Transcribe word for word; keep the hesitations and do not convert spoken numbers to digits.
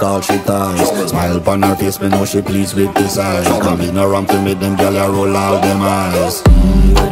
All she ties, smile upon her face, me know she pleased with this eyes. Come in around to me, them gal roll out them eyes. Mm.